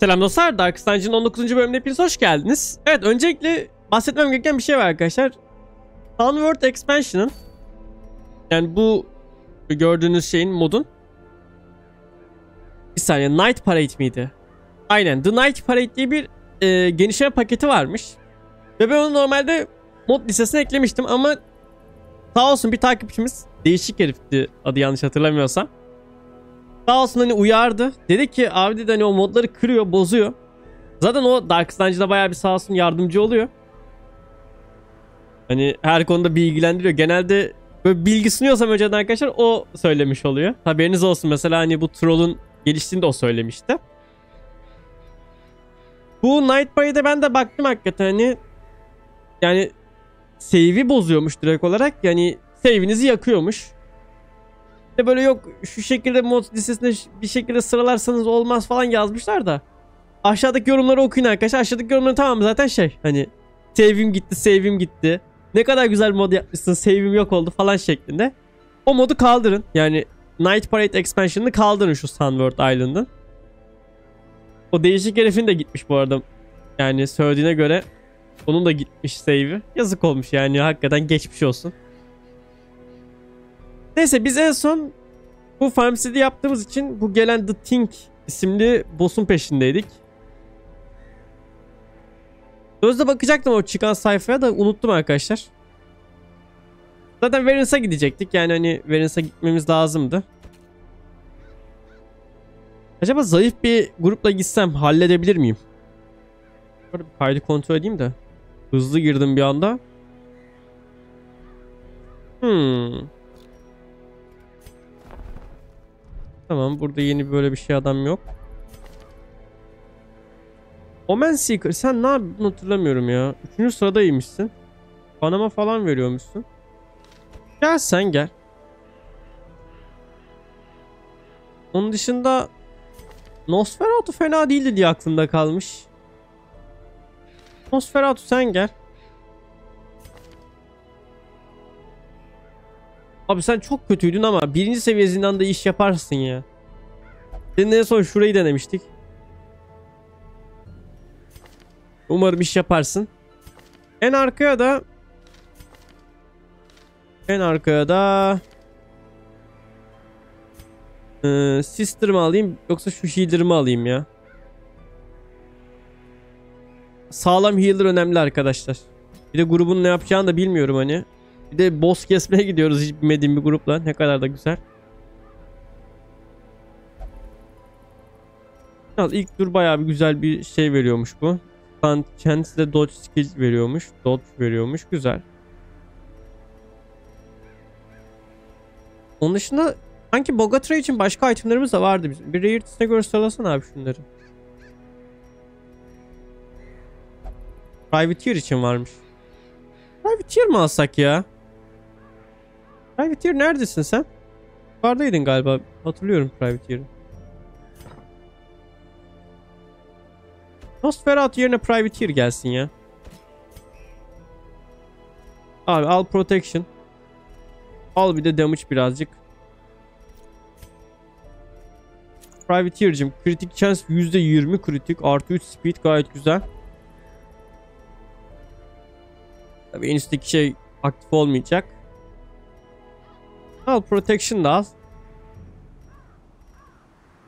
Selam dostlar, Darkest Dungeon'ın 19. bölümüne hepiniz hoş geldiniz. Evet, öncelikle bahsetmem gereken bir şey var arkadaşlar. Downward Expansion'ın, yani bu gördüğünüz şeyin, modun, bir saniye, Night Parade miydi? Aynen, The Night Parade diye bir genişleme paketi varmış. Ve ben onu normalde mod listesine eklemiştim ama sağ olsun bir takipçimiz, değişik herifti adı yanlış hatırlamıyorsam, sağ olsun hani uyardı. Dedi ki abi, dedi hani o modları kırıyor, bozuyor. Zaten o Darkest Dungeon'da bayağı bir sağ olsun yardımcı oluyor. Hani her konuda bilgilendiriyor. Genelde böyle bilgi sunuyorsam önceden arkadaşlar o söylemiş oluyor. Haberiniz olsun, mesela hani bu troll'un geliştiğinde o söylemişti. Bu Night Parade'e ben de baktım hakikaten hani, yani save'i bozuyormuş direkt olarak, yani save'inizi yakıyormuş. İşte böyle yok şu şekilde mod listesinde bir şekilde sıralarsanız olmaz falan yazmışlar da. Aşağıdaki yorumları okuyun arkadaşlar. Aşağıdaki yorumları tamam zaten şey, hani save'im gitti, save'im gitti, ne kadar güzel mod yapmışsın, save'im yok oldu falan şeklinde. O modu kaldırın, yani Night Parade Expansion'ını kaldırın şu Sunworld Island'ın. O değişik herifin de gitmiş bu arada. Yani söylediğine göre onun da gitmiş save'i. Yazık olmuş yani, hakikaten geçmiş olsun. Neyse, biz en son bu farmcidi yaptığımız için bu gelen The Thing isimli boss'un peşindeydik. Sözde bakacaktım o çıkan sayfaya da unuttum arkadaşlar. Zaten Verins'a gidecektik, yani hani Verins'a gitmemiz lazımdı. Acaba zayıf bir grupla gitsem halledebilir miyim? Şöyle bir kaydı kontrol edeyim de. Hızlı girdim bir anda. Tamam, burada yeni böyle bir şey adam yok. Omen Seeker, sen ne yaptın hatırlamıyorum ya. 3. sıradaymışsın. Panama falan veriyormuşsun. Gel sen gel. Onun dışında Nosferatu fena değildi diye aklımda kalmış. Nosferatu sen gel. Abi sen çok kötüydün ama 1. seviyesinden de iş yaparsın ya. Senin en son şurayı denemiştik. Umarım iş yaparsın. En arkaya da Sister'ımı alayım yoksa şu healer'ımı alayım ya. Sağlam healer önemli arkadaşlar. Bir de grubun ne yapacağını da bilmiyorum hani. Bir de boss kesmeye gidiyoruz hiç bilmediğim bir grupla. Ne kadar da güzel. Yalnız ilk tur bayağı bir güzel bir şey veriyormuş bu. Kendisi de dodge skill veriyormuş. Dodge veriyormuş. Güzel. Onun dışında sanki Bogatyr için başka itemlerimiz de vardı bizim. Bir Rare'tisine göre sıralasana abi şunları. Privateer için varmış. Privateer mi alsak ya? Privateer neredesin sen? Yukarıdaydın galiba. Hatırlıyorum Privateer'i. Nosferatu yerine Privateer gelsin ya. Abi al protection. Al bir de damage birazcık. Privateer'cim kritik chance %20 kritik artı 3 speed gayet güzel. Tabii en üstteki şey aktif olmayacak. Al protection da al.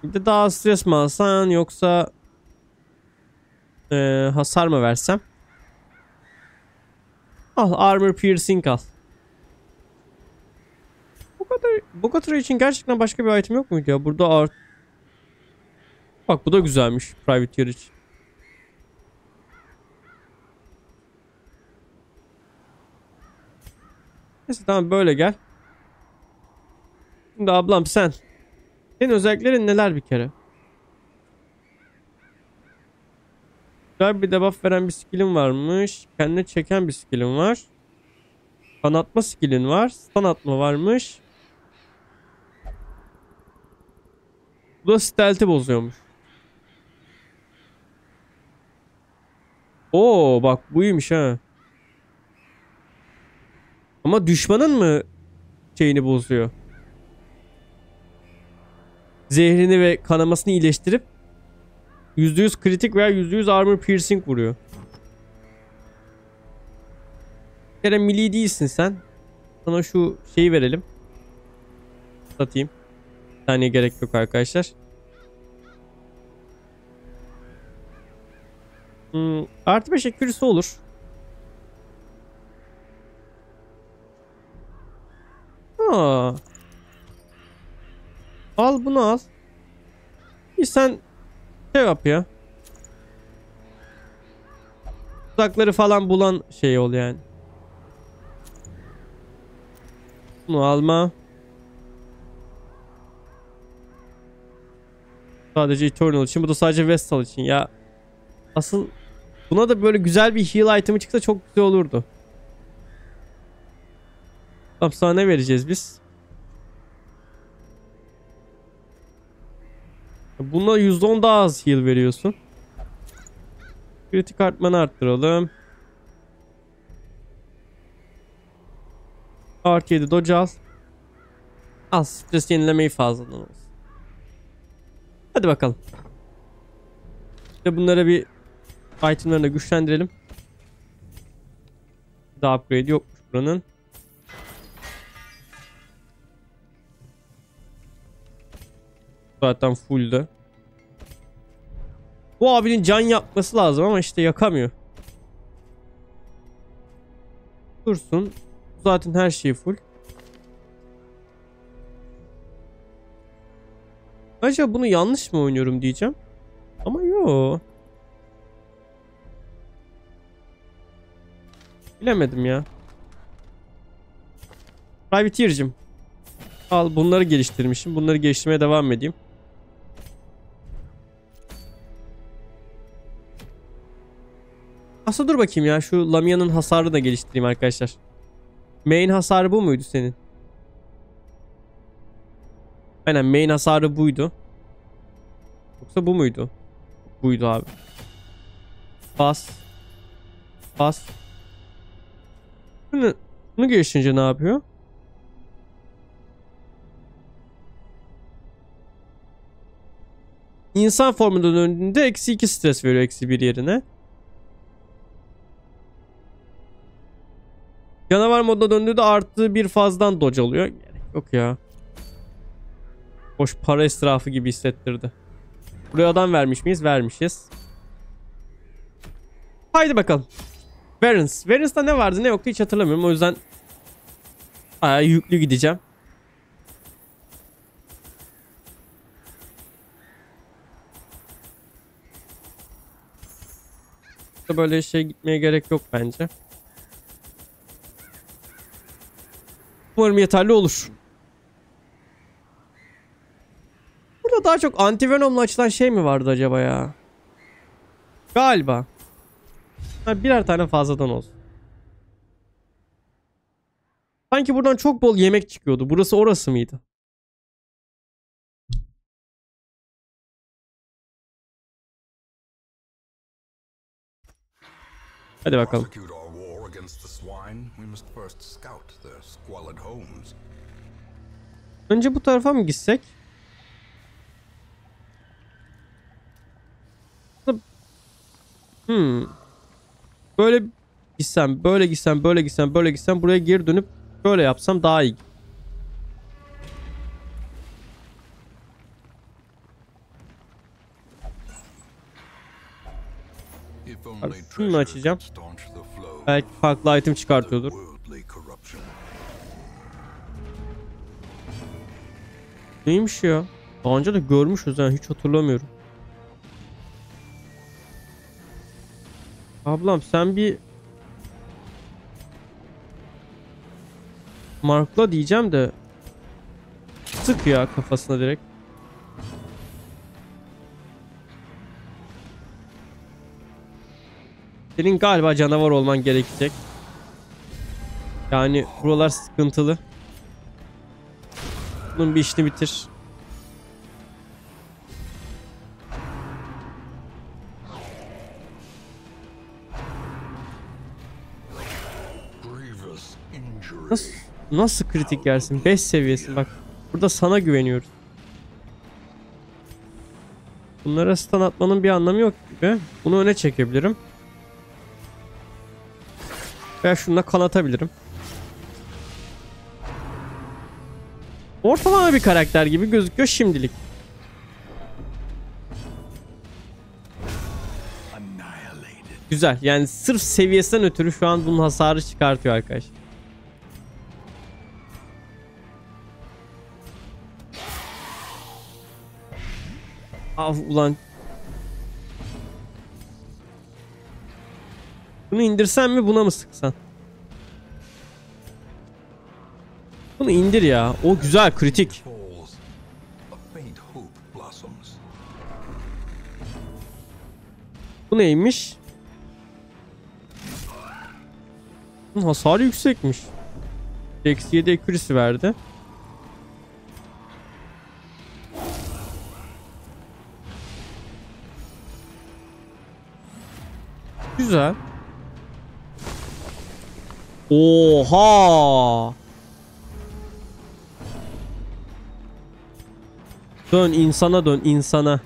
Bir de daha stres mi alsan yoksa hasar mı versem? Al armor piercing al. Bogatyr için gerçekten başka bir item yok muydu ya? Burada art. Bak bu da güzelmiş Privateer için. Neyse tamam, böyle gel. Şimdi ablam sen. Senin özelliklerin neler bir kere? Güzel bir debuff veren bir skillin varmış. Kendine çeken bir skillin var. Stun atma skillin var. Stun atma varmış. Bu da stealth'i bozuyormuş. Oo bak buymuş ha. Ama düşmanın mı şeyini bozuyor? Zehrini ve kanamasını iyileştirip %100 kritik veya %100 armor piercing vuruyor. Bir kere melee değilsin sen. Sana şu şeyi verelim. Satayım. Bir tane gerek yok arkadaşlar. Artı 5 accuracy olur. Ha. Al bunu al. Bir sen şey yap ya. Tuzakları falan bulan şey ol yani. Bunu alma. Sadece Eternal için. Bu da sadece Vestal için. Ya asıl buna da böyle güzel bir heal item'ı çıksa çok güzel olurdu. Tamam, sana ne vereceğiz biz? Buna %10 daha az heal veriyorsun. Kritik artmanı arttıralım. Artı 7 dodge al. Al, stres yenilemeyi fazladan olsun. Hadi bakalım. İşte bunlara bir itemlerini de güçlendirelim. Daha upgrade yokmuş buranın. Zaten full'da. Bu abinin can yapması lazım ama işte yakamıyor. Dursun. Zaten her şey full. Acaba bunu yanlış mı oynuyorum diyeceğim. Ama yok. Bilemedim ya. Privateer'cim. Al, bunları geliştirmişim. Bunları geliştirmeye devam edeyim. Aslında dur bakayım ya. Şu Lamia'nın hasarını da geliştireyim arkadaşlar. Main hasarı bu muydu senin? Aynen, main hasarı buydu. Yoksa bu muydu? Buydu abi. Bas. Bas. Bunu geliştirince ne yapıyor? İnsan formundan önünde eksi 2 stres veriyor eksi 1 yerine. Canavar moduna döndüğünde artı bir fazladan dodge alıyor. Gerek yok ya. Boş para israfı gibi hissettirdi. Buraya adam vermiş miyiz? Vermişiz. Haydi bakalım. Verins. Verins'ta ne vardı ne yoktu hiç hatırlamıyorum. O yüzden bayağı yüklü gideceğim. Böyle şey gitmeye gerek yok bence. Umarım yeterli olur. Burada daha çok antivenomla açılan şey mi vardı acaba ya? Galiba. Ha, birer tane fazladan olsun. Sanki buradan çok bol yemek çıkıyordu. Burası orası mıydı? Hadi bakalım. Önce bu tarafa mı gitsek? Böyle gitsem, böyle gitsem, böyle gitsem, böyle gitsem, buraya geri dönüp böyle yapsam daha iyi. Şunu açacağım. Belki farklı item çıkartıyordur. Neymiş ya? Daha önce de görmüşüz yani, hiç hatırlamıyorum. Ablam sen bir markla diyeceğim de sık ya kafasına direkt. Senin galiba canavar olman gerekecek. Yani buralar sıkıntılı. Bunun bir işini bitir. Nasıl kritik yersin? 5 seviyesi. Bak burada sana güveniyoruz. Bunlara stun atmanın bir anlamı yok gibi. Bunu öne çekebilirim. Veya şununla kanatabilirim. Ortalama bir karakter gibi gözüküyor şimdilik. Güzel. Yani sırf seviyesinden ötürü şu an bunun hasarı çıkartıyor arkadaş. Ah ulan. Bunu indirsen mi, buna mı sıksan? Bunu indir ya. O güzel, kritik. Bu neymiş? Bunun hasarı yüksekmiş. Eksi 7 accuracy verdi. Güzel. Oha! Dön insana, dön insana.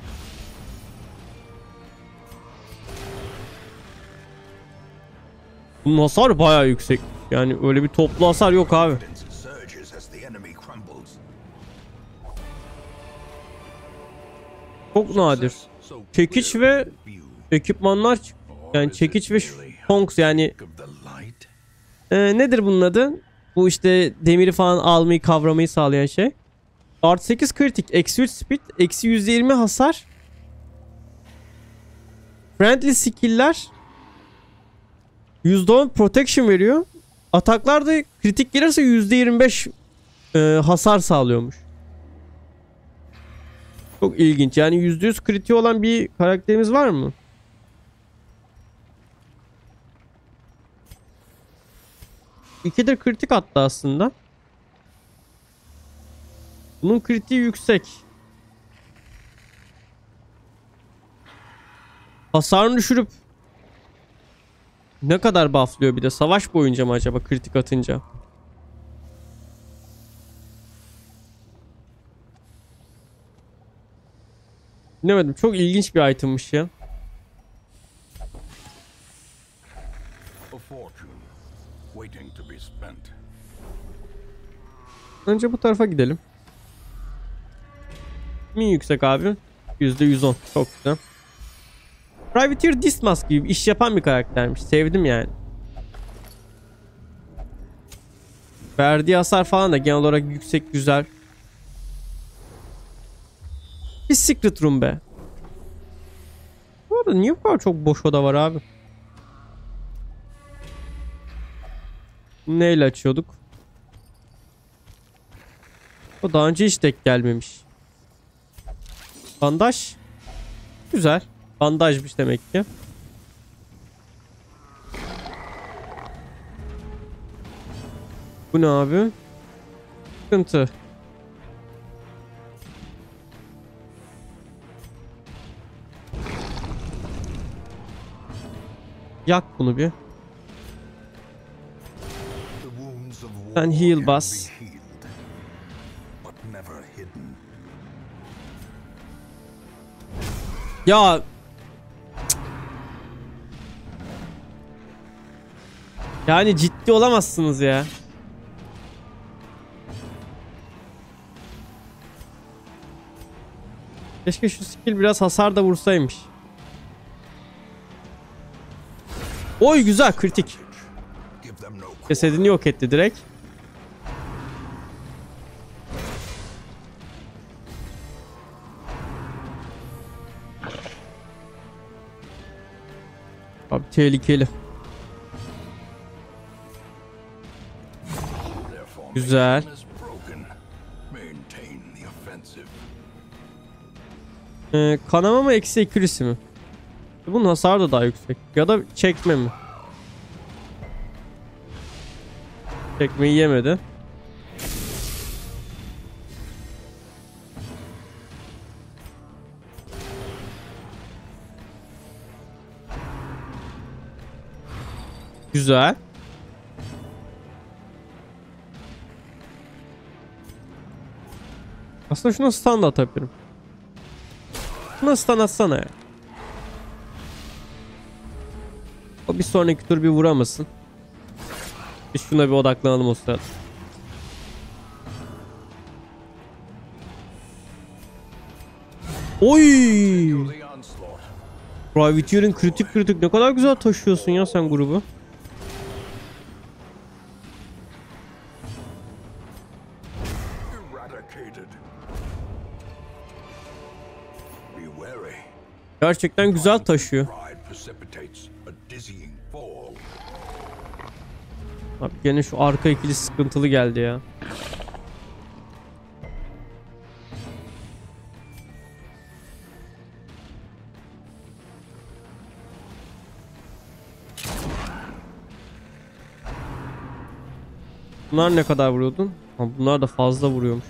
Bunun hasarı bayağı yüksek. Yani öyle bir toplu hasar yok abi. Çok nadir. Çekiç ve ekipmanlar çıkıyor. Yani çekiç ve konks yani. Nedir bunun adı? Bu işte demiri falan almayı, kavramayı sağlayan şey. Artı 8 kritik, eksi 3 speed, eksi %20 hasar. Friendly skill'ler %10 protection veriyor. Ataklarda kritik gelirse %25 hasar sağlıyormuş. Çok ilginç. Yani %100 kritiği olan bir karakterimiz var mı? İki de kritik attı aslında. Bunun kritiği yüksek. Hasarını düşürüp ne kadar bufflıyor bir de? Savaş boyunca mı acaba kritik atınca? Bilemedim. Çok ilginç bir itemmiş ya. Önce bu tarafa gidelim. Min yüksek abi. %110. Çok güzel. Privateer Dismas gibi iş yapan bir karaktermiş. Sevdim yani. Verdiği hasar falan da genel olarak yüksek, güzel. Bir secret room be. Bu arada niye bu kadar çok boş oda var abi? Neyle açıyorduk? O daha önce hiç denk gelmemiş. Bandaj. Güzel. Bandajmış demek ki. Bu ne abi? Sıkıntı. Yak bunu bir. Sen heal bas. Ya. Yani ciddi olamazsınız ya. Keşke şu skill biraz hasar da vursaymış. Oy güzel, kritik. Cesedini yok etti direkt. Abi tehlikeli. Güzel. Kanama mı, eksi ekürisi mi? Bunun hasarı da daha yüksek. Ya da çekme mi? Çekmeyi yemedi. Güzel. Aslında şuna stun da atabilirim. şuna stun atsana ya. O bir sonraki tur bir vuramasın. Biz şuna bir odaklanalım o sırada. Oy! Privateer'in kritik ne kadar güzel taşıyorsun ya sen grubu. Gerçekten güzel taşıyor. Abi gene şu arka ikili sıkıntılı geldi ya. Bunlar ne kadar vuruyordun? Ama bunlar da fazla vuruyormuş.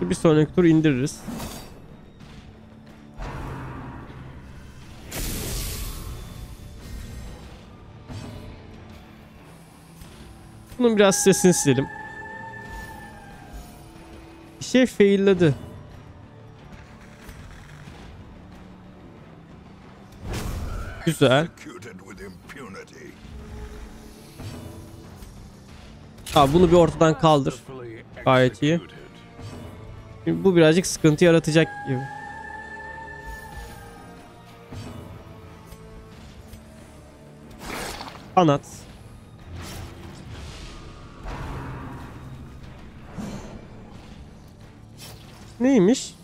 Bir sonraki tur indiririz. Bunun biraz sesini silelim. Bir şey failledi. Güzel. Abi bunu bir ortadan kaldır. Gayet iyi. Şimdi bu birazcık sıkıntı yaratacak gibi. Anlat. Neymiş?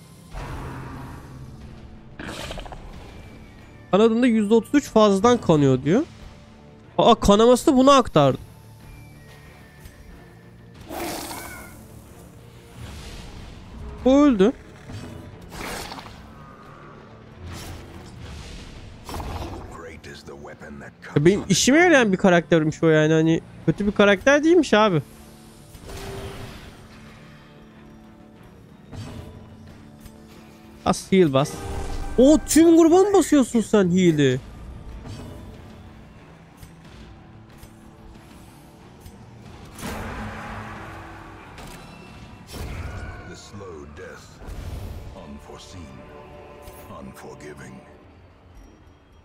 Kanadında %33 fazladan kanıyor diyor. Aa, kanaması da buna aktardı. O öldü. Ya benim işime yarayan bir karaktermiş o yani, hani kötü bir karakter değilmiş abi. Bas, heal bas. O tüm gruba mı basıyorsun sen heal'i?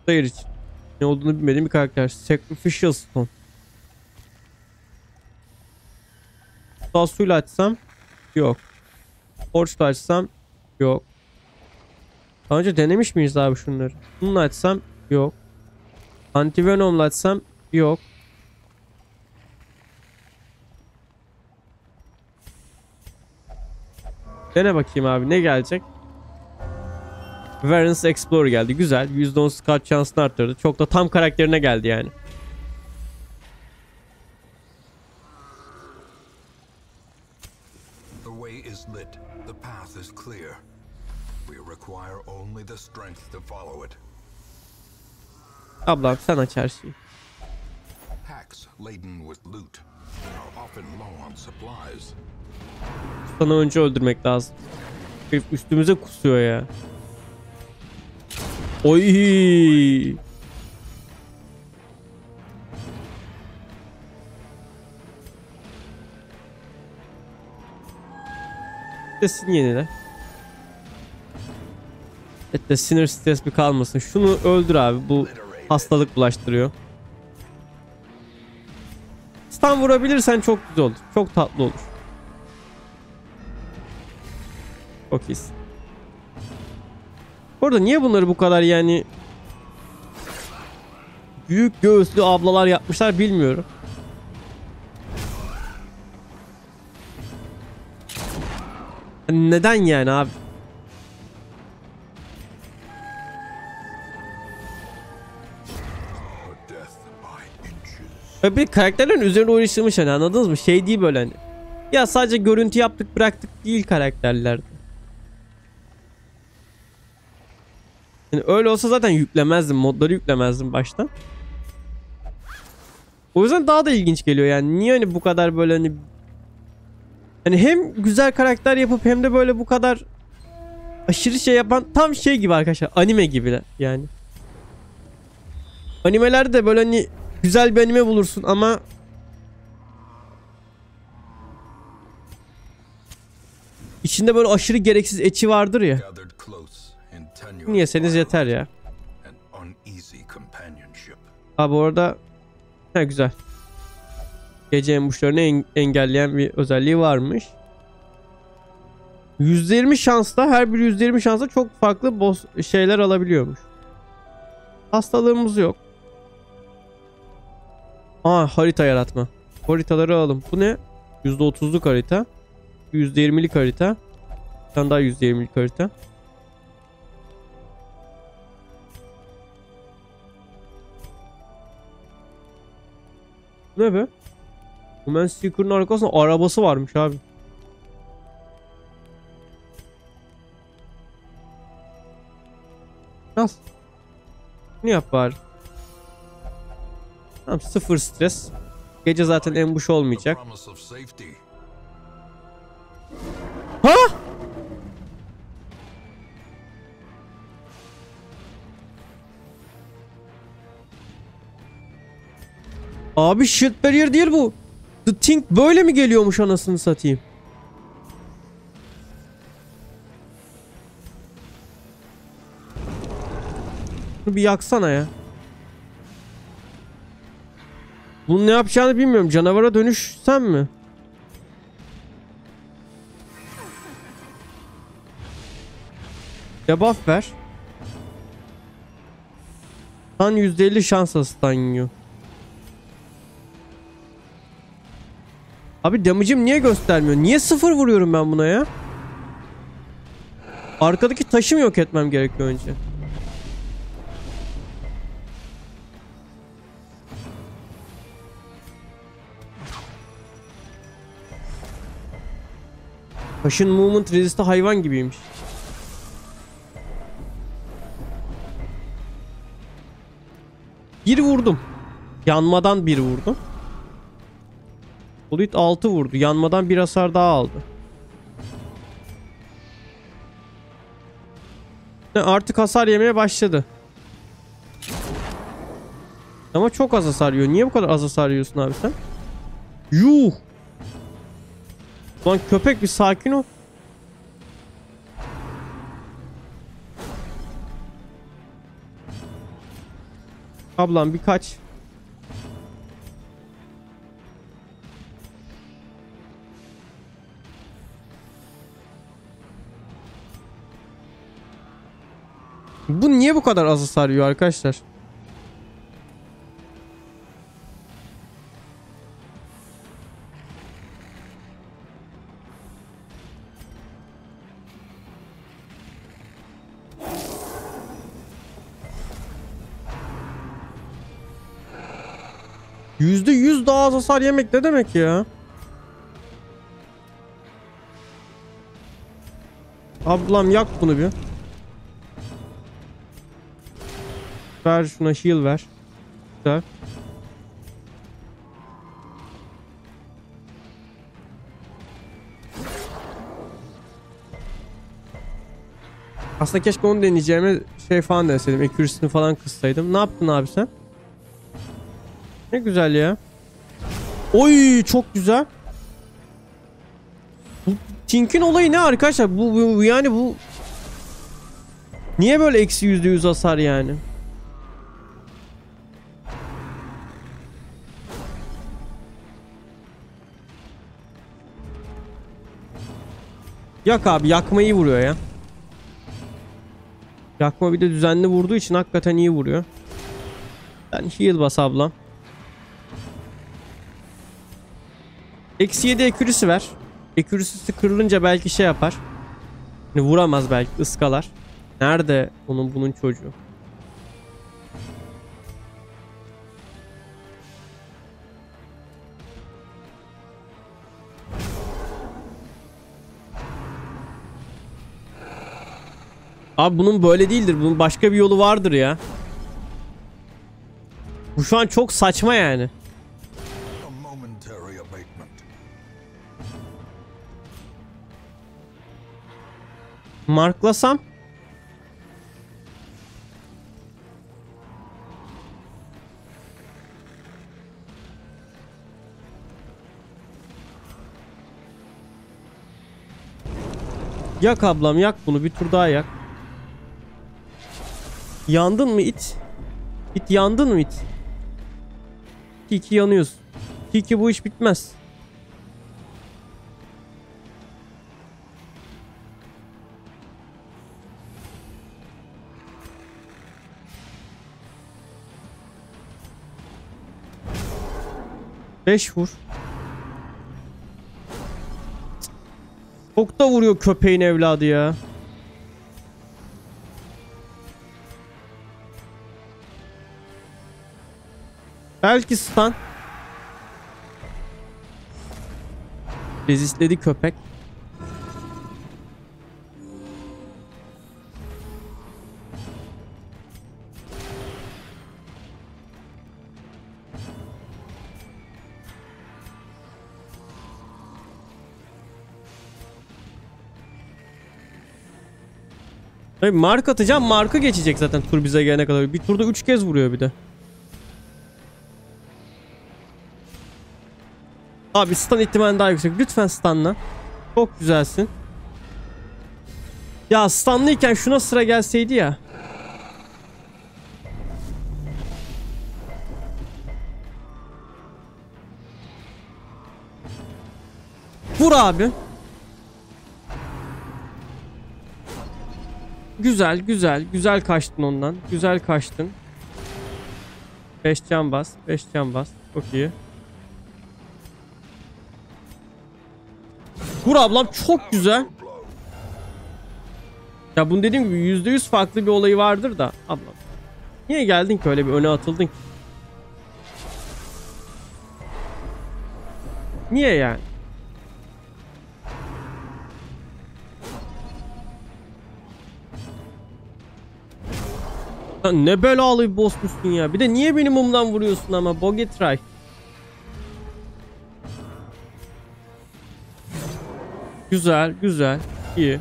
Slayer için ne olduğunu bilmediğim bir karakter. Sacrificial Stone. Daha suyla açsam yok. Torch'la açsam yok. Daha önce denemiş miyiz abi şunları? Bununla açsam yok. Antivenom'la açsam yok. Dene bakayım abi ne gelecek? Varans Explorer geldi. Güzel. %10 scout şansını arttırdı. Çok da tam karakterine geldi yani. Ablam sen aç her şeyi. Sana önce öldürmek lazım. Üstümüze kusuyor ya. Oy. Sesini yenile. Et de sinir stres bir kalmasın. Şunu öldür abi. Bu hastalık bulaştırıyor. Stun vurabilirsen çok güzel olur. Çok tatlı olur. Çok iyisin. Orada niye bunları bu kadar yani büyük göğüslü ablalar yapmışlar bilmiyorum. Neden yani abi? Böyle bir karakterlerin üzerine uğraşılmış hani, anladınız mı? Şey değil böyle hani. Ya sadece görüntü yaptık bıraktık değil karakterler. Yani öyle olsa zaten yüklemezdim. Modları yüklemezdim baştan. O yüzden daha da ilginç geliyor yani. Niye hani bu kadar böyle hani... Hani hem güzel karakter yapıp hem de böyle bu kadar... Aşırı şey yapan tam şey gibi arkadaşlar. Anime gibiler yani. Animelerde de böyle hani... Güzel bir anime bulursun ama... İçinde böyle aşırı gereksiz eti vardır ya. Yeseniz yeter ya. Abi orada ne güzel. Gece embuşlarını engelleyen bir özelliği varmış. %20 şansla, her bir %20 şansla çok farklı boss şeyler alabiliyormuş. Hastalığımız yok. Aa, harita yaratma. Haritaları alalım. Bu ne? %30'luk harita. %20'lik harita. Bir tane daha %20'lik harita. Ne be? Omen Seeker'ın arkasında arabası varmış abi. Nasıl? Ne yap bari? Tamam, sıfır stres. Gece zaten ambush olmayacak. Ha? Abi shield barrier değil bu. The Thing böyle mi geliyormuş anasını satayım? Bunu bir yaksana ya. Bunun ne yapacağını bilmiyorum. Canavara dönüşsem mi? Debuff ver. Tan %50 şansla stun yiyor. Abi damage'im niye göstermiyor? Niye sıfır vuruyorum ben buna ya? Arkadaki taşı mı yok etmem gerekiyor önce? Taşın movement resist'i hayvan gibiymiş. Bir vurdum. Yanmadan bir vurdum. Bulut 6 vurdu. Yanmadan bir hasar daha aldı. Artık hasar yemeye başladı. Ama çok az hasar yiyor. Niye bu kadar az hasar yiyorsun abi sen? Yuh! Lan köpek bir sakin ol. Ablam birkaç. Bu niye bu kadar azı sarıyor arkadaşlar? %100 daha az hasar yemek ne demek ya? Ablam yak bunu bir. Ver şuna, shield ver. Güzel. Aslında keşke onu deneyeceğime şey falan deseydim. Accuracy'sini falan kıssaydım. Ne yaptın abi sen? Ne güzel ya. Oy çok güzel. Bu Think'in olayı ne arkadaşlar? Bu niye böyle eksi %100 hasar yani? Yak abi, yakma iyi vuruyor ya. Yakma bir de düzenli vurduğu için hakikaten iyi vuruyor. Ben heal bas ablam. Eksi 7 ekürüsü ver. Ekürüsü kırılınca belki şey yapar. Yani vuramaz belki, ıskalar. Nerede onun bunun çocuğu? Abi bunun böyle değildir. Bunun başka bir yolu vardır ya. Bu şu an çok saçma yani. Marklasam. Yak ablam, yak bunu. Bir tur daha yak. Yandın mı it? İt yandın mı it? Kiki yanıyoruz. Kiki bu iş bitmez. Beş vur. Çok da vuruyor köpeğin evladı ya. Belki stun. Rezistledi köpek. Tabii mark atacağım. Marka geçecek zaten tur bize gelene kadar. Bir turda 3 kez vuruyor bir de. Abi stun ihtimali daha yüksek. Lütfen stunla. Çok güzelsin. Ya stunlıyken şuna sıra gelseydi ya. Vur abi. Güzel güzel. Güzel kaçtın ondan. Güzel kaçtın. 5 can bas. 5 can bas. Çok iyi. Vur ablam, çok güzel. Ya bunu dediğim gibi %100 farklı bir olayı vardır da ablam. Niye geldin ki öyle bir öne atıldın ki? Niye yani? Sen ne belalı bir boss'muşsun ya. Bir de niye beni mumdan vuruyorsun ama Bogatyr? Güzel, güzel, iyi.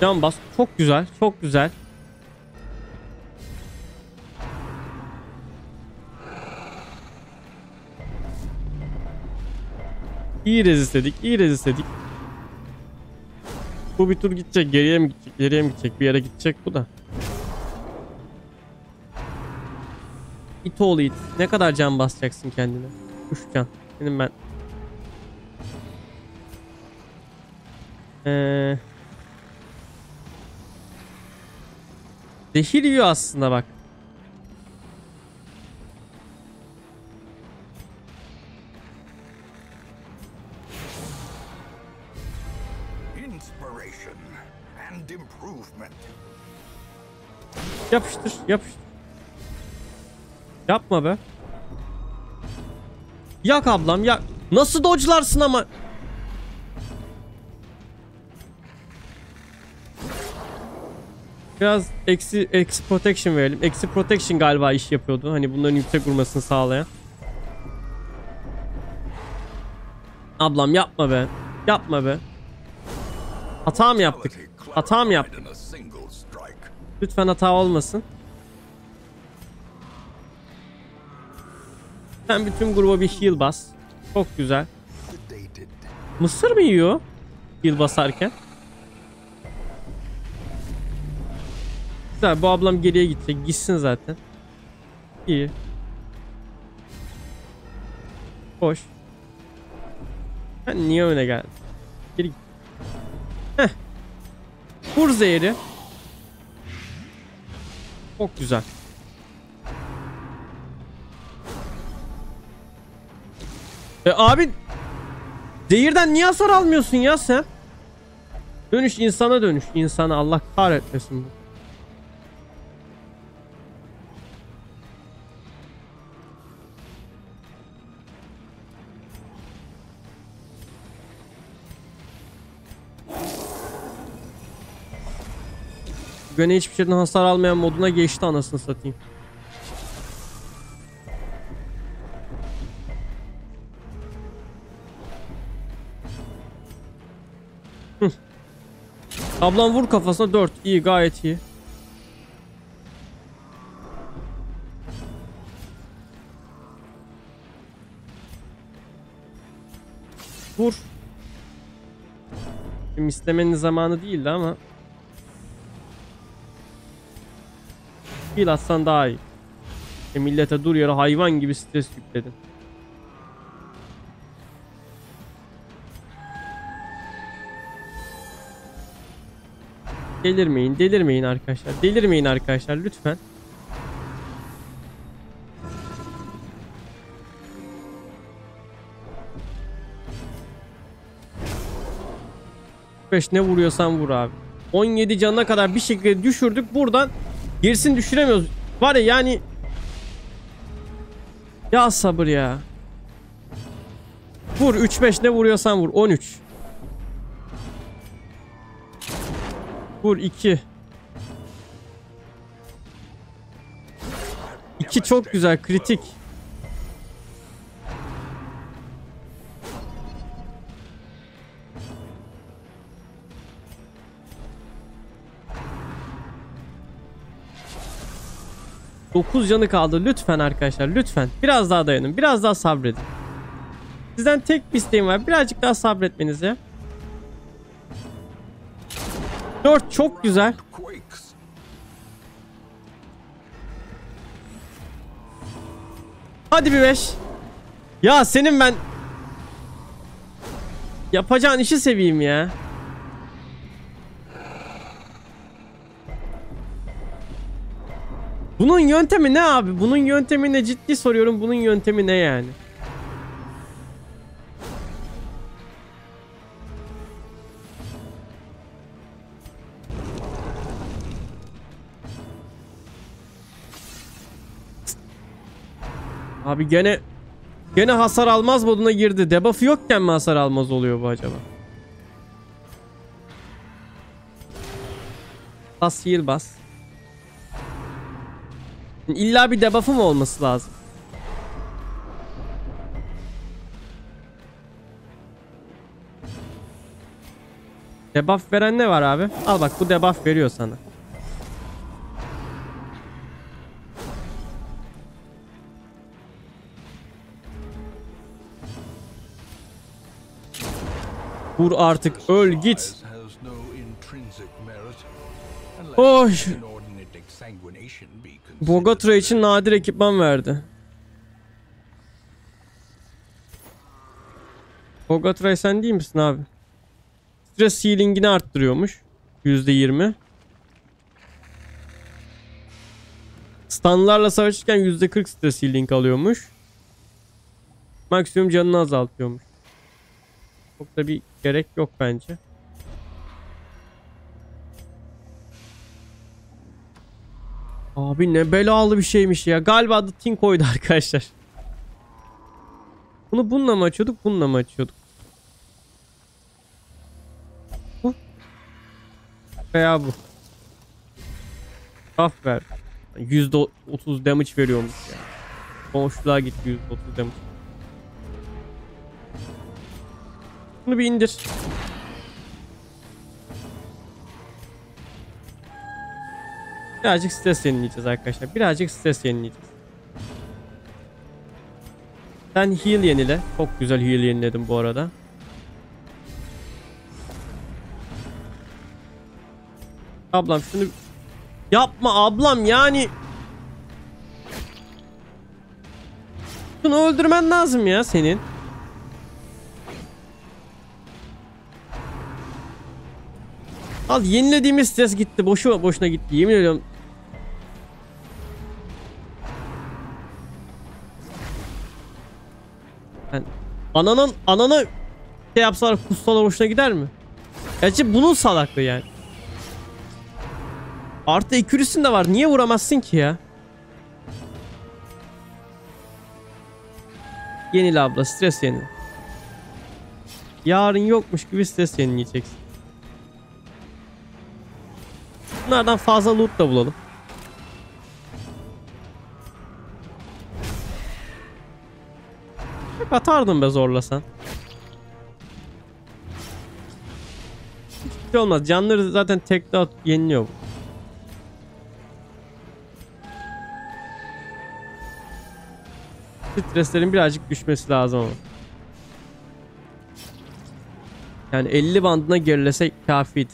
Can bas, çok güzel, çok güzel. İyi rezistledik, iyi rezistledik. Bu bir tur gidecek, geriye mi gidecek, geriye mi gidecek, bir yere gidecek bu da. İt oğlu it, ne kadar can basacaksın kendine? 3 can, benim ben. Zehir yiyor aslında bak. Yapıştır, yapıştır. Yapma be. Yak ablam, yak. Nasıl dodge'larsın ama? Biraz eksi protection verelim. Eksi protection galiba iş yapıyordu. Hani bunların yüksek vurmasını sağlayan. Ablam yapma be. Yapma be. Hata mı yaptık? Hata mı yaptık? Lütfen hata olmasın. Sen bütün gruba bir heal bas. Çok güzel. Mısır mı yiyor? Heal basarken. Bu ablam geriye gidecek. Gitsin zaten. İyi. Hoş. Ben niye öne geldim? Geri git. Heh. Vur zehri. Çok güzel. Abi zehirden niye hasar almıyorsun ya sen? Dönüş insana dönüş. İnsana Allah kahretmesin bu. Göne hiçbir şeyden hasar almayan moduna geçti anasını satayım. Hı. Ablam vur kafasına 4. İyi, gayet iyi. Vur. Şimdi istemenin zamanı değildi ama. Heal atsan daha iyi. Millete dur yere hayvan gibi stres yükledin. Delirmeyin, delirmeyin arkadaşlar. Delirmeyin arkadaşlar lütfen. Ne vuruyorsan vur abi. 17 canına kadar bir şekilde düşürdük. Buradan gerisini düşüremiyoruz. Var ya yani. Ya sabır ya. Vur 3-5 ne vuruyorsan vur. 13. Vur 2. 2 çok güzel kritik. Dokuz canı kaldı. Lütfen arkadaşlar. Lütfen. Biraz daha dayanın. Biraz daha sabredin. Sizden tek bir isteğim var. Birazcık daha sabretmeniz ya. 4 çok güzel. Hadi bir 5. Ya senin ben... Yapacağın işi seveyim ya. Bunun yöntemi ne abi? Bunun yöntemi ne? Ciddi soruyorum. Bunun yöntemi ne yani? Abi gene hasar almaz moduna girdi. Debuff'ı yokken mi hasar almaz oluyor bu acaba? Bas heal bas. İlla bir debuff'ı mı olması lazım? Debuff veren ne var abi? Al bak bu debuff veriyor sana. Vur artık öl git. Oy. Bogatyr için nadir ekipman verdi. Bogatyr sen değil misin abi? Stres healing'ini arttırıyormuş. %20. Stunlarla savaşırken %40 stres healing alıyormuş. Maksimum canını azaltıyormuş. Çok da bir gerek yok bence. Abi ne belalı bir şeymiş ya. Galiba The Thing koydu arkadaşlar. Bunu bununla mı açıyorduk? Bununla mı açıyorduk? Bu. Veya bu. Buff ver. %30 damage veriyormuş ya. Boşluğa gitti %30 damage. Bunu bir indir. Birazcık stres yenileyeceğiz arkadaşlar. Birazcık stres yenileyeceğiz. Sen heal yenile. Çok güzel heal yeniledim bu arada. Ablam şunu... Yapma ablam yani. Şunu öldürmen lazım ya senin. Al yenilediğimiz stres gitti. Boşuna gitti. Yemin ediyorum. Yani anana şey yapsalar kussalar hoşuna gider mi? Gerçi bunun salaklığı yani. Artı ekürüsün de var. Niye vuramazsın ki ya? Yenil abla. Stres yenil. Yarın yokmuş gibi stres yenileyeceksin. Bunlardan fazla loot da bulalım. Hep atardım be zorlasan. Hiç şey olmaz. Canları zaten tek de yeniliyor. Streslerin birazcık düşmesi lazım ama. Yani 50 bandına gerilesek kafidir.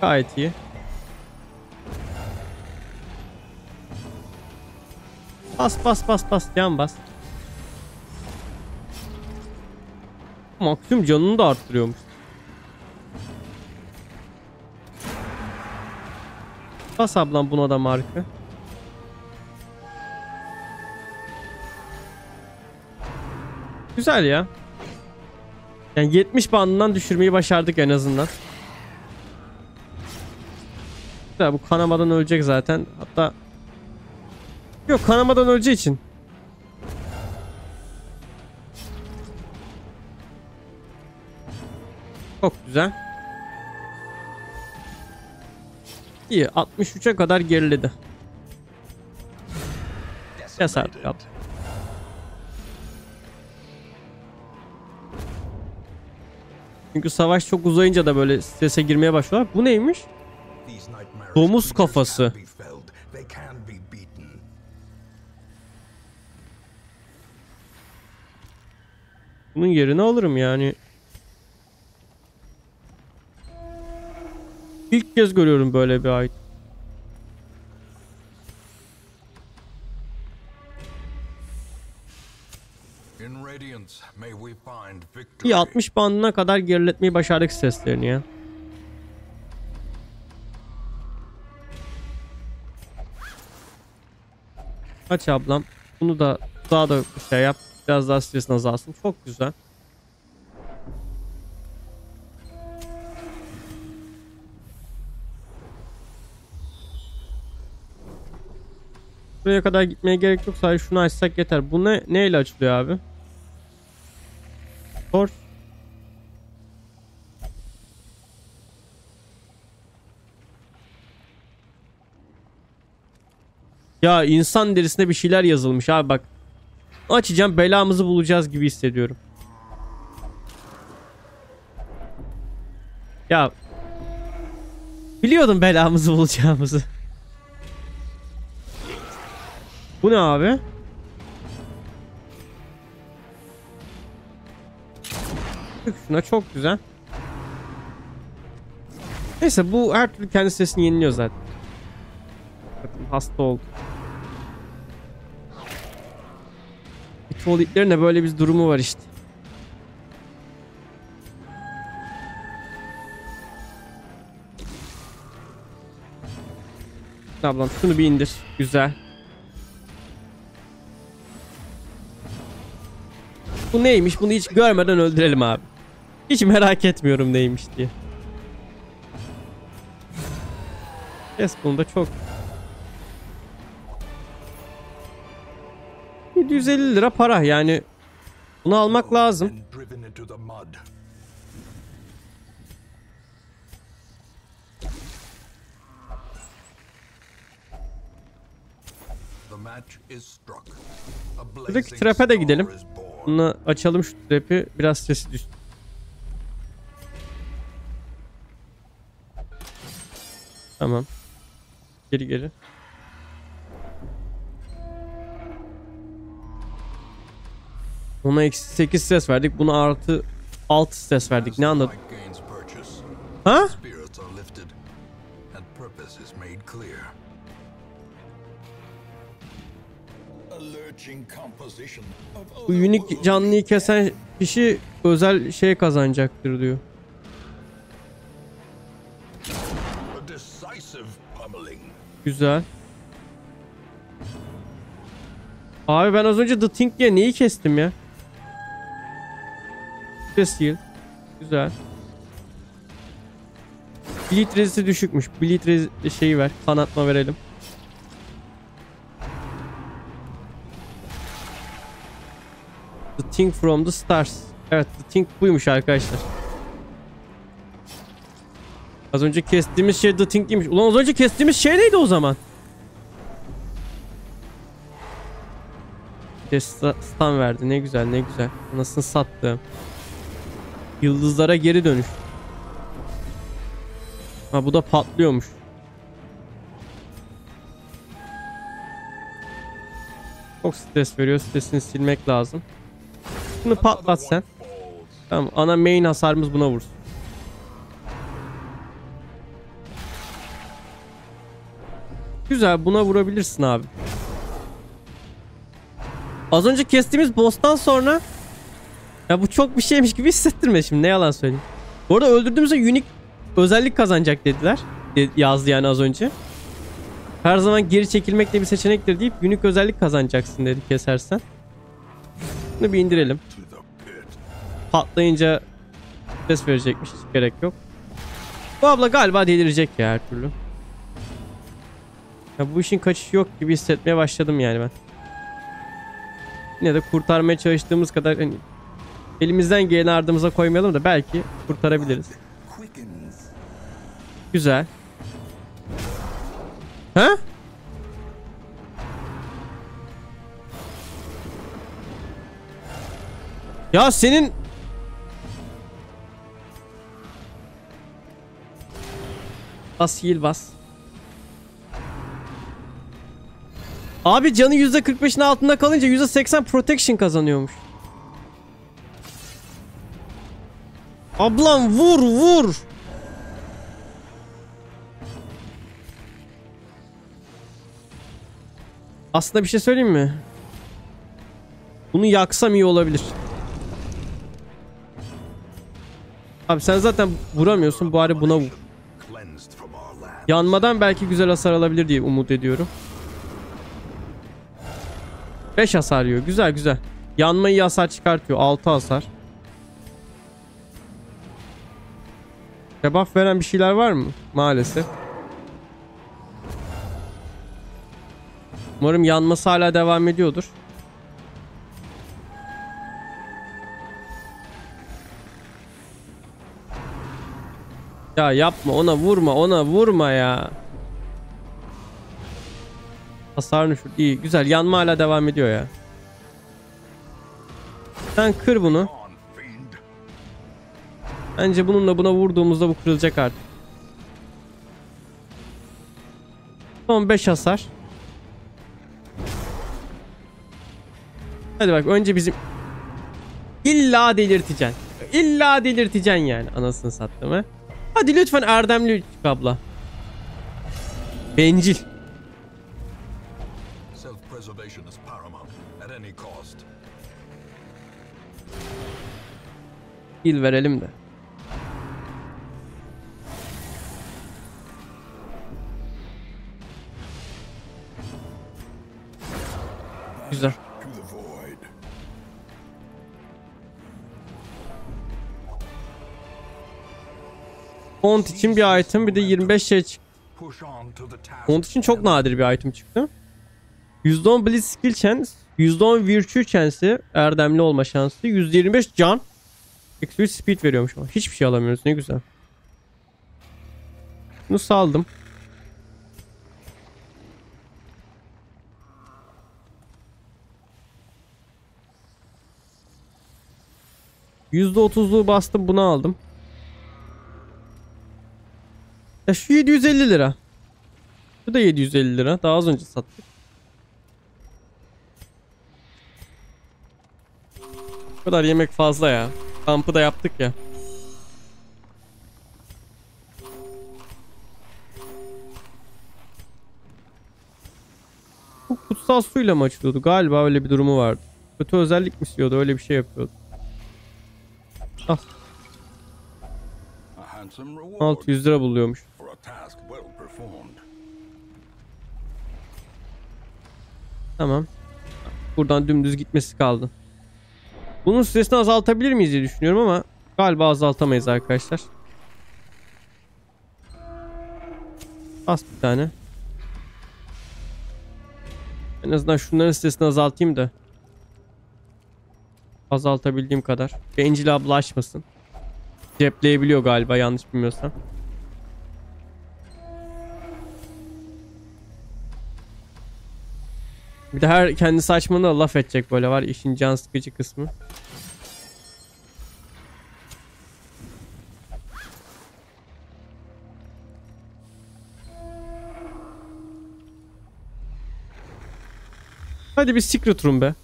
Gayet iyi. Bas bas bas bas, yan bas. Maksimum canını da arttırıyormuş. Bas ablam buna da marka. Güzel ya. Yani 70 bandından düşürmeyi başardık en azından. Bu kanamadan ölecek zaten. Hatta yok, kanamadan öleceği için. Çok güzel. İyi, 63'e kadar geriledi. Yasak yaptı. Çünkü savaş çok uzayınca da böyle strese girmeye başlıyorlar. Bu neymiş? Domuz kafası. Bunun yerine alırım yani. İlk kez görüyorum böyle bir ay. İyi, 60 bandına kadar geriletmeyi başardık seslerini ya. Aç ablam. Bunu da daha da şey yap. Biraz daha stresin azalsın. Çok güzel. Buraya kadar gitmeye gerek yok. Sadece şunu açsak yeter. Bu ne? Neyle açılıyor abi? Sor. Ya insan derisine bir şeyler yazılmış abi bak. Açacağım, belamızı bulacağız gibi hissediyorum. Ya biliyordum belamızı bulacağımızı. Bu ne abi? Şuna çok güzel. Neyse, bu her türlü kendi sesini yeniliyor zaten. Bakın hasta oldu. Tuvaletlerin de böyle bir durumu var işte. Ablam şunu bir indir. Güzel. Bu neymiş? Bunu hiç görmeden öldürelim abi. Hiç merak etmiyorum neymiş diye. Kes bunu da, çok. 750 lira para yani. Bunu almak lazım. Buradaki trap'e de gidelim. Bunu açalım, şu trap'i. Biraz sesi düştü. Tamam. Geri geri. Ona eksi 8 stres verdik. Buna artı 6 stres verdik. Ne anladım? Ha? Bu unik canlıyı kesen kişi özel şey kazanacaktır diyor. Güzel. Abi ben az önce The Thing diye neyi kestim ya? Seal. Güzel. Bleed resisi düşükmüş. Bleed resisi şeyi ver. Kanatma verelim. The Thing from the Stars. Evet, The Thing buymuş arkadaşlar. Az önce kestiğimiz şey The Thing'ymiş. Ulan az önce kestiğimiz şey neydi o zaman? Stan verdi. Ne güzel, ne güzel. Anasını sattım. Yıldızlara geri dönüş. Ha, bu da patlıyormuş. Çok stres veriyor. Stresini silmek lazım. Bunu patlat sen. Tamam. Ana main hasarımız buna vursun. Güzel. Buna vurabilirsin abi. Az önce kestiğimiz boss'tan sonra ya bu çok bir şeymiş gibi hissettirmedi şimdi. Ne yalan söyleyeyim. Bu arada öldürdüğümüzde unique özellik kazanacak dediler. Yazdı yani az önce. Her zaman geri çekilmek de bir seçenektir deyip unique özellik kazanacaksın dedi kesersen. Bunu bir indirelim. Patlayınca ses verecekmiş. Hiç gerek yok. Bu abla galiba delirecek ya her türlü. Ya bu işin kaçışı yok gibi hissetmeye başladım yani ben. Yine de kurtarmaya çalıştığımız kadar hani elimizden geleni ardımıza koymayalım da belki kurtarabiliriz. Güzel. Ha? Ya senin bas heal bas. Abi canı %45'in altında kalınca %80 protection kazanıyormuş. Ablam vur vur. Aslında bir şey söyleyeyim mi? Bunu yaksam iyi olabilir. Abi sen zaten vuramıyorsun. Bari buna vur. Yanmadan belki güzel hasar alabilir diye umut ediyorum. 5 hasar yiyor. Güzel güzel. Yanmayı hasar çıkartıyor. 6 hasar. Debuff veren bir şeyler var mı? Maalesef. Umarım yanması hala devam ediyordur. Ya yapma, ona vurma, ona vurma ya. Hasarını şurada. İyi güzel, yanma hala devam ediyor ya. Sen kır bunu. Bence bununla buna vurduğumuzda bu kırılacak artık. Son 5 hasar. Hadi bak, önce bizim illa delirteceksin. İlla delirteceksin yani, anasını sattım he. Hadi lütfen erdemli abla. Bencil. Heal verelim de. Güzel. Font için bir item, bir de 25 şey çıktı. Font için çok nadir bir item çıktı. %10 Blitz Skill Chance, %10 Virtue Chance'i, erdemli olma şansı, %25 can, X3 Speed veriyormuş ama hiçbir şey alamıyoruz, ne güzel. Bunu saldım. %30'luğu bastım, bunu aldım. Ya şu 750 lira. Bu da 750 lira. Daha az önce sattık. Bu kadar yemek fazla ya. Kampı da yaptık ya. Bu kutsal suyla mı açılıyordu? Galiba öyle bir durumu vardı. Kötü özellik mi istiyordu? Öyle bir şey yapıyordu. Ah. 600 lira buluyormuş. Tamam. Buradan dümdüz gitmesi kaldı. Bunun stresini azaltabilir miyiz diye düşünüyorum ama galiba azaltamayız arkadaşlar. Az bir tane. En azından şunların stresini azaltayım da. Azaltabildiğim kadar. Bencil abla açmasın. Cepleyebiliyor galiba, yanlış bilmiyorsam. Bir de her kendi saçmalığına laf edecek, böyle var işin can sıkıcı kısmı. Hadi bir secret room be.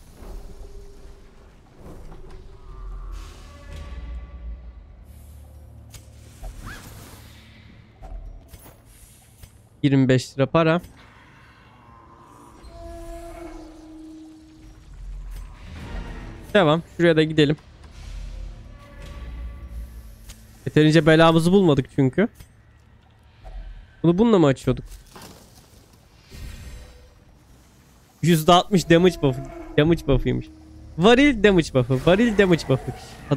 ...25 lira para. Devam. Şuraya da gidelim. Yeterince belamızı bulmadık çünkü. Bunu bununla mı açıyorduk? %60 damage buff'ı. Damage buff'ıymış. Varil damage buff'ı. Varil damage buff'ı.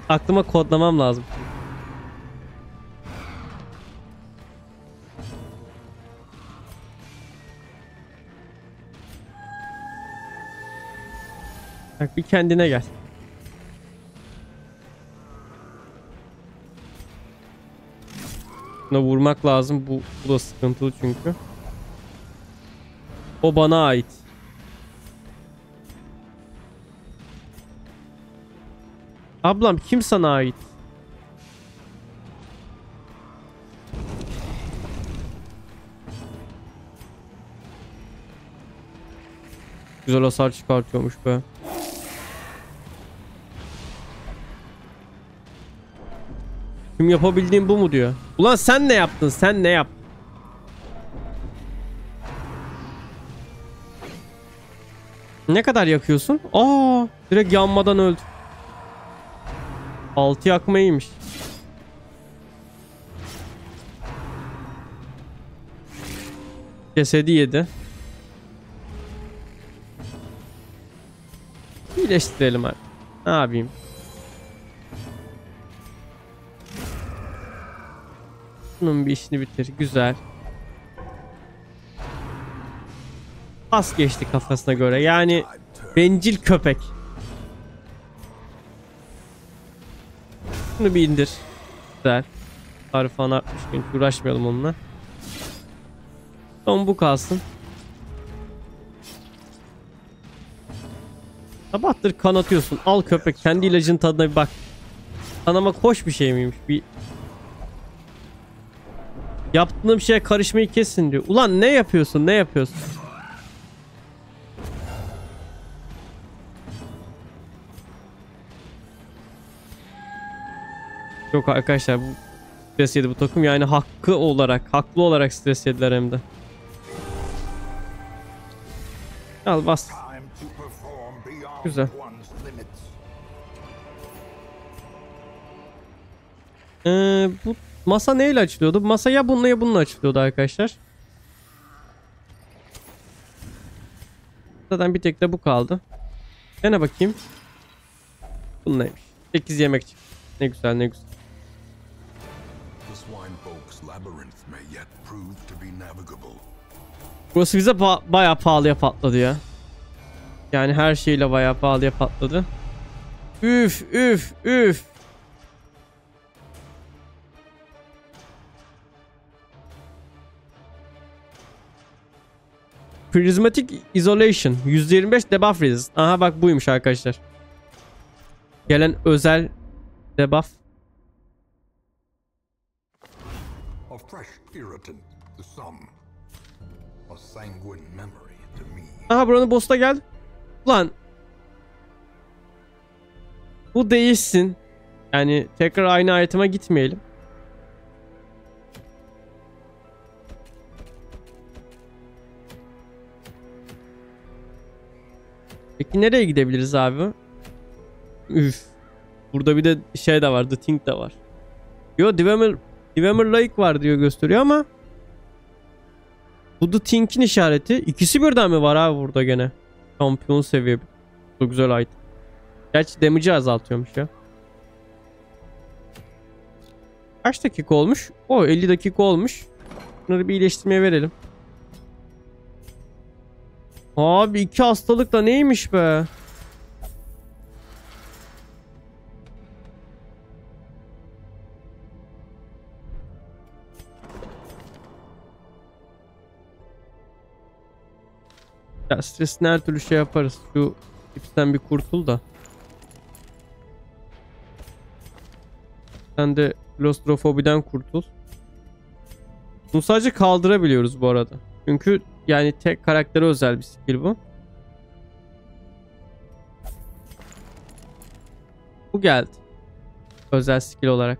Aklıma kodlamam lazım. Bak bir kendine gel. Buna vurmak lazım. Bu da sıkıntılı çünkü. O bana ait. Ablam kim sana ait? Güzel hasar çıkartıyormuş be. Tüm yapabildiğim bu mu diyor. Ulan sen ne yaptın? Sen ne yaptın? Ne kadar yakıyorsun? Aa, direkt yanmadan öldü. 6 yakma iyiymiş. Cesedi yedi. İyileştirelim abi. Ne yapayım? Bunun bir işini bitir. Güzel. Pas geçti kafasına göre. Yani bencil köpek. Bunu bir indir. Güzel. Tarifan artmış. Uğraşmayalım onunla. Son bu kalsın. Sabahtır kan atıyorsun. Al köpek. Kendi ilacın tadına bir bak. Kanamak hoş bir şey miymiş? Bir... Yaptığım şeye karışmayı kesin diyor. Ulan ne yapıyorsun? Ne yapıyorsun? Yok arkadaşlar, bu stres yedi bu takım. Yani haklı olarak stres yediler hem de. Al bas. Güzel. Bu masa neyle açılıyordu? Masa ya bununla ya bununla açılıyordu arkadaşlar. Zaten bir tek de bu kaldı. Gene bakayım. Bunun neymiş? 8 yemek çıktı. Ne güzel, ne güzel. Burası bize bayağı pahalıya patladı ya. Yani her şeyle bayağı pahalıya patladı. Üf üf üf. Prismatic Isolation. %25 debuff resist. Aha bak buymuş arkadaşlar. Gelen özel debuff. Aha buranın boss'ta gel. Ulan. Bu değişsin. Yani tekrar aynı hayatıma gitmeyelim. Peki nereye gidebiliriz abi? Üf. Burada bir de şey de var. The Thing de var. Yo, The Vammer layık var diyor, gösteriyor ama bu The Thing'in işareti. İkisi birden mi var abi burada gene? Şampiyon seviye. Çok güzel ait. Gerçi damage'i azaltıyormuş ya. Kaç dakika olmuş? O 50 dakika olmuş. Bunları bir iyileştirmeye verelim. Abi 2 hastalık da neymiş be? Ya stresin her türlü şey yaparız. Şu tipsten bir kurtul da. Sen de klostrofobiden kurtul. Bunu sadece kaldırabiliyoruz bu arada. Çünkü yani tek karaktere özel bir skill bu. Bu geldi. Özel skill olarak.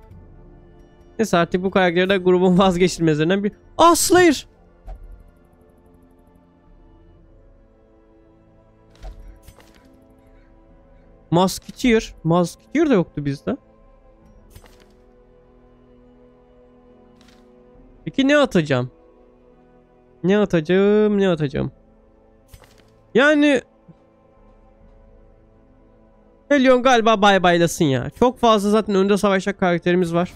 Neyse artık bu karakteri de grubun vazgeçilmezlerinden bir... Ah, Slayer! Musketeer. Musketeer de yoktu bizde. Peki ne atacağım? Ne atacağım? Yani... Helion galiba bay baylasın ya. Çok fazla zaten önde savaşacak karakterimiz var.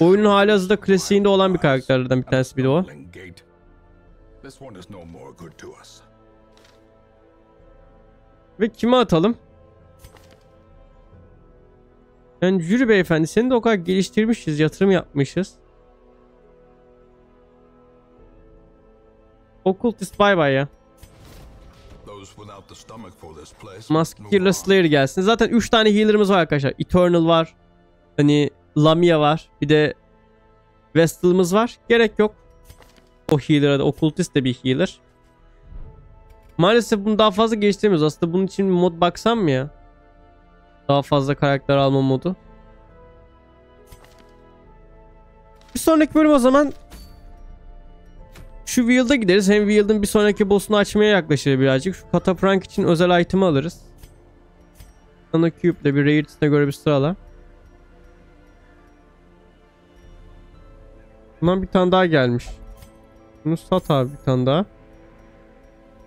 Oyunun halihazırda klasiğinde olan bir karakterlerden bir tanesi bile o. Ve kime atalım? Yani jüri beyefendi, seni de o kadar geliştirmişiz, yatırım yapmışız. Okultist bay bay ya. Musketeer'la Slayer gelsin. Zaten 3 tane healer'ımız var arkadaşlar. Eternal var. Hani Lamia var. Bir de Vestal'ımız var. Gerek yok. O healer'a da. Okultist de bir healer. Maalesef bunu daha fazla geliştiremiyoruz. Aslında bunun için bir mod baksam mı ya? Daha fazla karakter alma modu. Bir sonraki bölüm o zaman şu Wield'a gideriz. Hem Wield'ın bir sonraki boss'unu açmaya yaklaşır birazcık. Şu Kataprank için özel item'i alırız. Sana Cube'de bir Rarity'sine göre bir sırala. Bundan bir tane daha gelmiş. Bunu sat abi, bir tane daha.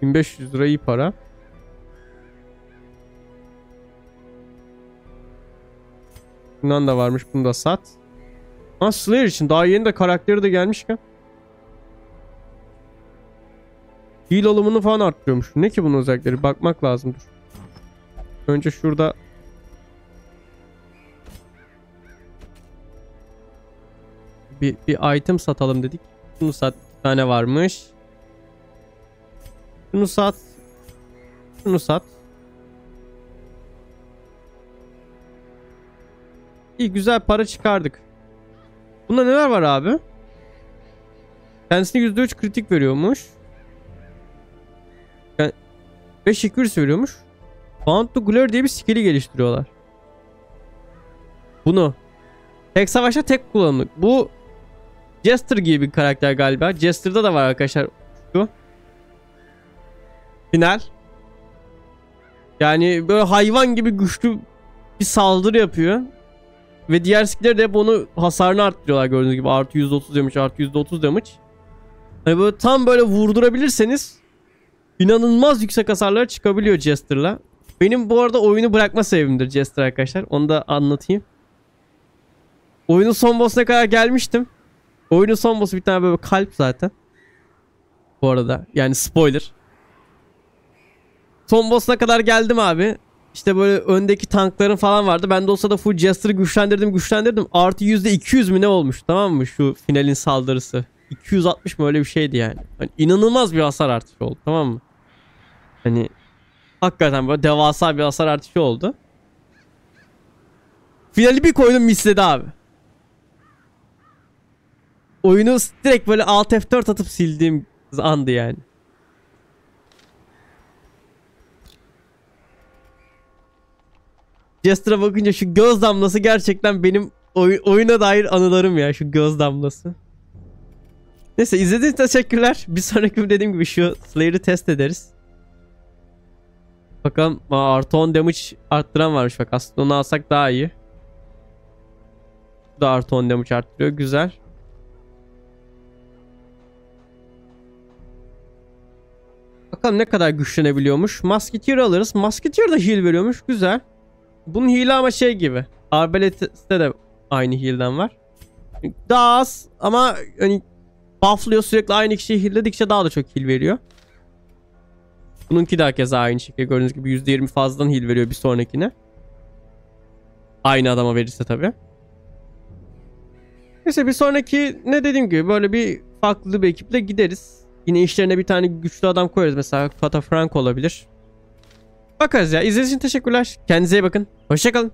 1500 lira iyi para. Bundan da varmış, bunu da sat. Ha, Slayer için daha yeni de karakteri de gelmişken. Heal alımını falan arttırıyormuş. Ne ki bunun özellikleri? Bakmak lazımdır. Önce şurada. Bir item satalım dedik. Bunu sat. Bir tane varmış. Bunu sat. Bunu sat. İyi, güzel para çıkardık. Bunda neler var abi? Kendisine %3 kritik veriyormuş. 5 ikür söylüyormuş. Bound to Glare diye bir skill'i geliştiriyorlar. Bunu tek savaşta tek kullanımlık. Bu Jester gibi bir karakter galiba. Jester'da da var arkadaşlar. Şu. Final. Yani böyle hayvan gibi güçlü bir saldırı yapıyor. Ve diğer skill'leri de hep onu hasarını arttırıyorlar, gördüğünüz gibi. Artı %30 damage, artı %30 damage. Hani böyle tam böyle vurdurabilirseniz İnanılmaz yüksek hasarlara çıkabiliyor Jester'la. Benim bu arada oyunu bırakma sebebimdir Jester arkadaşlar. Onu da anlatayım. Oyunun son boss'una kadar gelmiştim. Oyunun son boss'u bir tane böyle kalp zaten. Bu arada yani spoiler. Son boss'una kadar geldim abi. İşte böyle öndeki tankların falan vardı. Ben de olsa da full Jester'ı güçlendirdim. Artı %200 mü ne olmuş, tamam mı, şu finalin saldırısı. 260 mı öyle bir şeydi yani. Hani inanılmaz bir hasar artışı oldu, tamam mı? Hani hakikaten böyle devasa bir hasar artışı oldu. Finali bir koydum, misledi abi. Oyunu direkt böyle Alt F4 atıp sildiğim andı yani. Jester'a bakınca şu göz damlası gerçekten benim oyuna dair anılarım ya, şu göz damlası. Neyse, izlediğiniz için teşekkürler. Bir sonraki bölüm dediğim gibi şu Slayer'ı test ederiz. Bakalım, artı 10 damage arttıran varmış bak, aslında onu alsak daha iyi. Bu da artı 10 damage arttırıyor, güzel. Bakalım ne kadar güçlenebiliyormuş. Musketeer alırız. Musketeer da heal veriyormuş, güzel. Bunun heal'i ama şey gibi. Arbalest'te de aynı heal'den var. Daha az ama hani bufflıyor, sürekli aynı kişiyi heal'ledikçe daha da çok heal veriyor. Bununki de herkese aynı şekilde, gördüğünüz gibi %20 fazladan heal veriyor bir sonrakine. Aynı adama verirse tabi. Neyse, bir sonraki ne dediğim gibi böyle bir farklı bir ekiple gideriz. Yine işlerine bir tane güçlü adam koyarız, mesela Kataprank olabilir. Bakarız ya. İzlediğiniz için teşekkürler. Kendinize iyi bakın. Hoşçakalın.